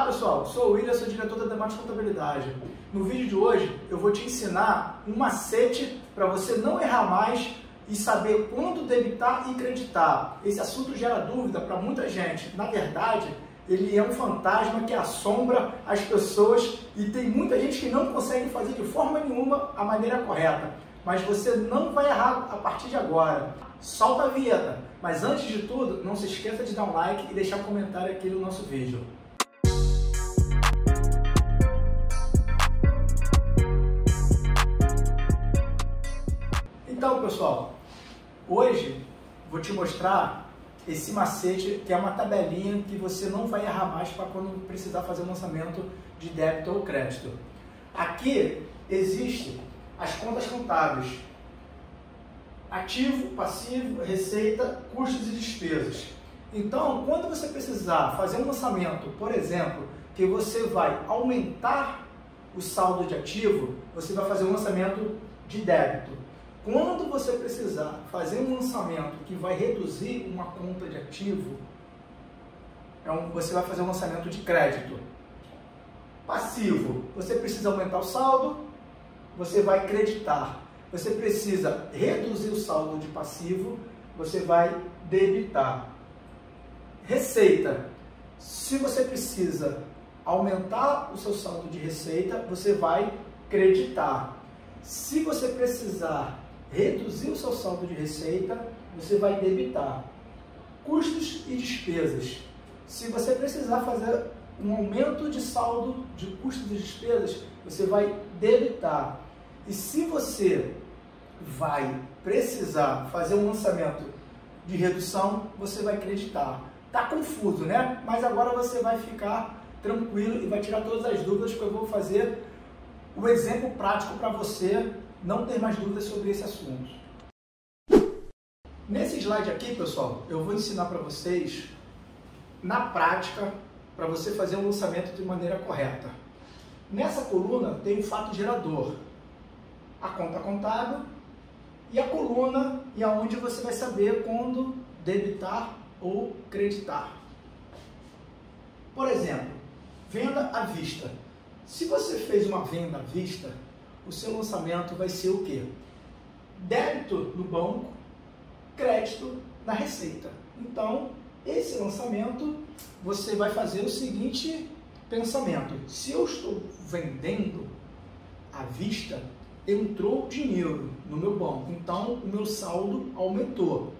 Olá pessoal, sou o William, sou diretor da Demattos Contabilidade. No vídeo de hoje eu vou te ensinar um macete para você não errar mais e saber quando debitar e creditar. Esse assunto gera dúvida para muita gente. Na verdade, ele é um fantasma que assombra as pessoas e tem muita gente que não consegue fazer de forma nenhuma a maneira correta. Mas você não vai errar a partir de agora. Solta a vinheta! Mas antes de tudo, não se esqueça de dar um like e deixar um comentário aqui no nosso vídeo. Então pessoal, hoje vou te mostrar esse macete que é uma tabelinha que você não vai errar mais para quando precisar fazer um lançamento de débito ou crédito. Aqui existem as contas contábeis, ativo, passivo, receita, custos e despesas. Então quando você precisar fazer um lançamento, por exemplo, que você vai aumentar o saldo de ativo, você vai fazer um lançamento de débito. Quando você precisar fazer um lançamento que vai reduzir uma conta de ativo, você vai fazer um lançamento de crédito. Passivo, você precisa aumentar o saldo, você vai creditar. Você precisa reduzir o saldo de passivo, você vai debitar. Receita, se você precisa aumentar o seu saldo de receita, você vai creditar. Se você precisar reduzir o seu saldo de receita, você vai debitar. Custos e despesas. Se você precisar fazer um aumento de saldo de custos e despesas, você vai debitar. E se você vai precisar fazer um lançamento de redução, você vai creditar. Tá confuso, né? Mas agora você vai ficar tranquilo e vai tirar todas as dúvidas que eu vou fazer um exemplo prático para você não ter mais dúvidas sobre esse assunto. Nesse slide aqui, pessoal, eu vou ensinar para vocês, na prática, para você fazer um lançamento de maneira correta. Nessa coluna tem o fato gerador, a conta contábil e a coluna e aonde você vai saber quando debitar ou creditar. Por exemplo, venda à vista. Se você fez uma venda à vista, o seu lançamento vai ser o quê? Débito no banco, crédito na receita. Então, esse lançamento, você vai fazer o seguinte pensamento. Se eu estou vendendo à vista, entrou dinheiro no meu banco, então o meu saldo aumentou.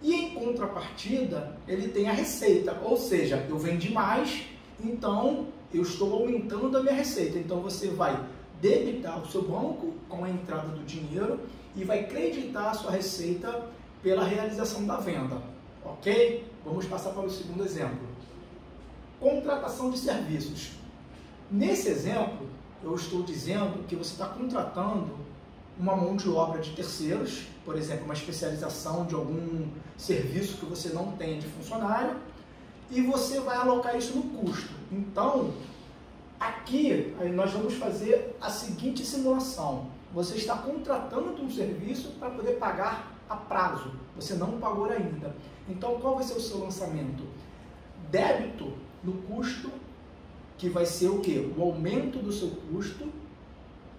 E em contrapartida, ele tem a receita, ou seja, eu vendi mais, então eu estou aumentando a minha receita. Então você vai debitar o seu banco com a entrada do dinheiro e vai creditar a sua receita pela realização da venda. Ok? Vamos passar para o segundo exemplo. Contratação de serviços. Nesse exemplo, eu estou dizendo que você está contratando uma mão de obra de terceiros, por exemplo, uma especialização de algum serviço que você não tem de funcionário, e você vai alocar isso no custo. Então, aqui nós vamos fazer a seguinte simulação. Você está contratando um serviço para poder pagar a prazo. Você não pagou ainda. Então, qual vai ser o seu lançamento? Débito no custo, que vai ser o quê? O aumento do seu custo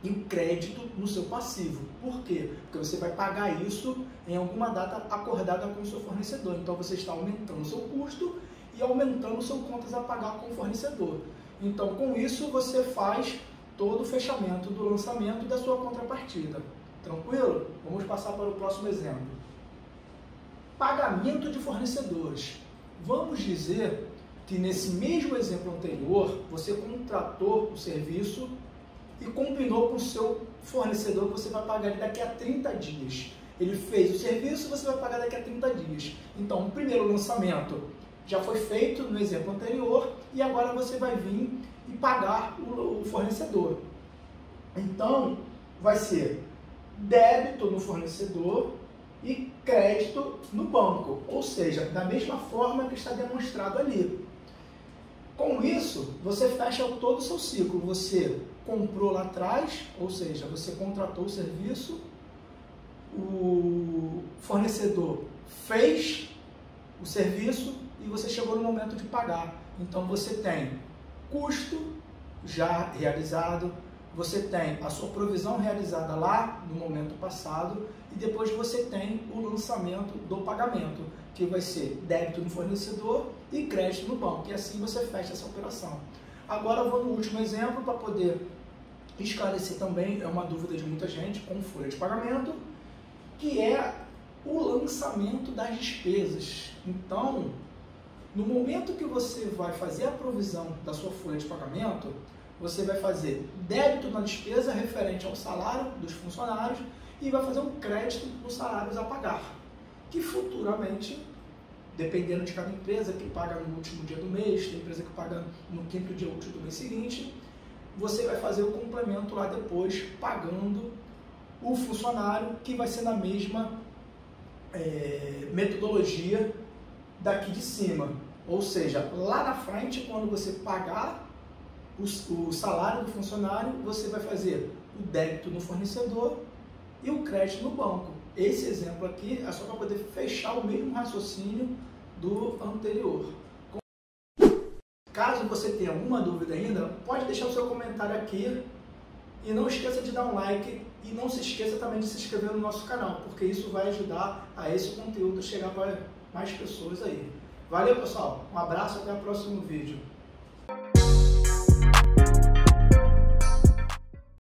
e o crédito no seu passivo. Por quê? Porque você vai pagar isso em alguma data acordada com o seu fornecedor. Então, você está aumentando o seu custo e aumentando suas contas a pagar com o fornecedor. Então, com isso, você faz todo o fechamento do lançamento da sua contrapartida. Tranquilo? Vamos passar para o próximo exemplo. Pagamento de fornecedores. Vamos dizer que nesse mesmo exemplo anterior, você contratou o serviço e combinou com o seu fornecedor que você vai pagar daqui a 30 dias. Ele fez o serviço, você vai pagar daqui a 30 dias. Então, o primeiro lançamento já foi feito no exemplo anterior e agora você vai vir e pagar o fornecedor. Então, vai ser débito no fornecedor e crédito no banco, ou seja, da mesma forma que está demonstrado ali. Com isso, você fecha todo o seu ciclo. Você comprou lá atrás, ou seja, você contratou o serviço, o fornecedor fez o serviço, e você chegou no momento de pagar. Então você tem custo já realizado, você tem a sua provisão realizada lá no momento passado e depois você tem o lançamento do pagamento, que vai ser débito no fornecedor e crédito no banco, e assim você fecha essa operação. Agora eu vou no último exemplo para poder esclarecer também, é uma dúvida de muita gente, com folha de pagamento, que é o lançamento das despesas. Então, no momento que você vai fazer a provisão da sua folha de pagamento, você vai fazer débito na despesa referente ao salário dos funcionários e vai fazer um crédito nos salários a pagar, que futuramente, dependendo de cada empresa que paga no último dia do mês, tem empresa que paga no quinto dia útil do mês seguinte, você vai fazer o complemento lá depois, pagando o funcionário, que vai ser na mesma metodologia daqui de cima. Ou seja, lá na frente, quando você pagar o salário do funcionário, você vai fazer o débito no fornecedor e o crédito no banco. Esse exemplo aqui é só para poder fechar o mesmo raciocínio do anterior. Caso você tenha alguma dúvida ainda, pode deixar o seu comentário aqui e não esqueça de dar um like e não se esqueça também de se inscrever no nosso canal, porque isso vai ajudar a esse conteúdo chegar para mais pessoas aí. Valeu, pessoal, um abraço, até o próximo vídeo.